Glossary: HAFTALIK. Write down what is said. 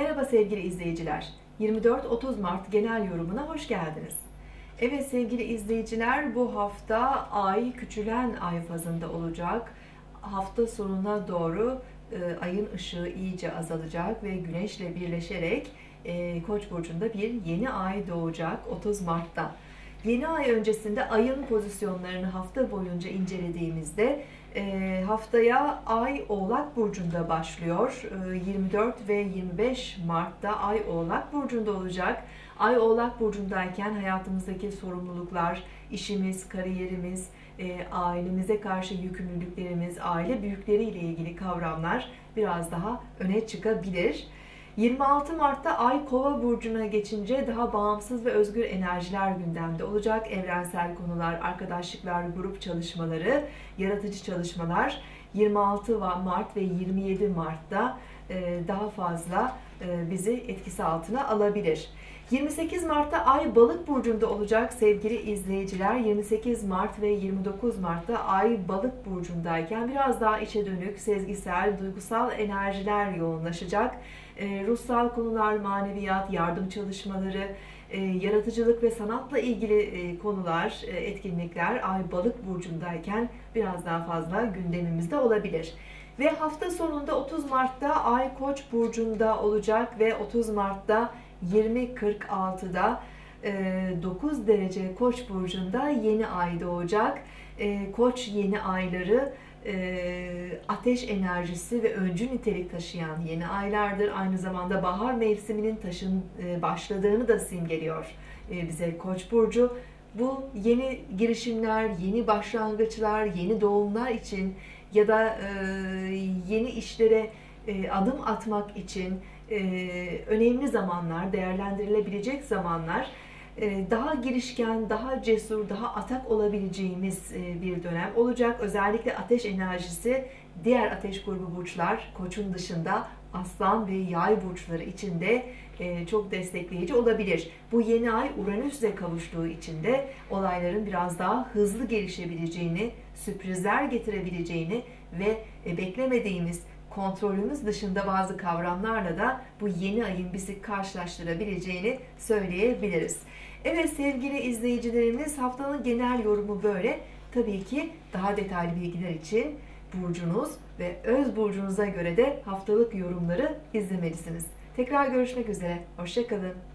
Merhaba sevgili izleyiciler, 24-30 Mart genel yorumuna hoş geldiniz. Evet sevgili izleyiciler, bu hafta ay küçülen ay fazında olacak. Hafta sonuna doğru ayın ışığı iyice azalacak ve güneşle birleşerek Koç burcunda bir yeni ay doğacak 30 Mart'ta. Yeni ay öncesinde ayın pozisyonlarını hafta boyunca incelediğimizde haftaya ay Oğlak burcunda başlıyor. 24 ve 25 Mart'ta ay Oğlak burcunda olacak. Ay Oğlak burcundayken hayatımızdaki sorumluluklar, işimiz, kariyerimiz, ailemize karşı yükümlülüklerimiz, aile büyükleriyle ilgili kavramlar biraz daha öne çıkabilir. 26 Mart'ta ay Kova burcuna geçince daha bağımsız ve özgür enerjiler gündemde olacak. Evrensel konular, arkadaşlıklar, grup çalışmaları, yaratıcı çalışmalar 26 Mart ve 27 Mart'ta daha fazla bizi etkisi altına alabilir. 28 Mart'ta ay Balık burcunda olacak sevgili izleyiciler. 28 Mart ve 29 Mart'ta ay Balık burcundayken biraz daha içe dönük, sezgisel, duygusal enerjiler yoğunlaşacak. Ruhsal konular, maneviyat, yardım çalışmaları, yaratıcılık ve sanatla ilgili konular, etkinlikler ay Balık burcundayken biraz daha fazla gündemimizde olabilir. Ve hafta sonunda 30 Mart'ta ay Koç burcunda olacak ve 30 Mart'ta 20.46'da 9 derece Koç burcunda yeni ay doğacak. Koç yeni ayları ateş enerjisi ve öncü nitelik taşıyan yeni aylardır. Aynı zamanda bahar mevsiminin başladığını da simgeliyor bize Koç burcu. Bu yeni girişimler, yeni başlangıçlar, yeni doğumlar için ya da yeni işlere adım atmak için önemli zamanlar, değerlendirilebilecek zamanlar, daha girişken, daha cesur, daha atak olabileceğimiz bir dönem olacak. Özellikle ateş enerjisi diğer ateş grubu burçlar, Koç'un dışında Aslan ve Yay burçları için de çok destekleyici olabilir. Bu yeni ay Uranüs'e kavuştuğu için de olayların biraz daha hızlı gelişebileceğini, sürprizler getirebileceğini ve beklemediğimiz, kontrolümüz dışında bazı kavramlarla da bu yeni ayın bizi karşılaştırabileceğini söyleyebiliriz. Evet sevgili izleyicilerimiz, haftanın genel yorumu böyle. Tabii ki daha detaylı bilgiler için burcunuz ve öz burcunuza göre de haftalık yorumları izlemelisiniz. Tekrar görüşmek üzere. Hoşça kalın.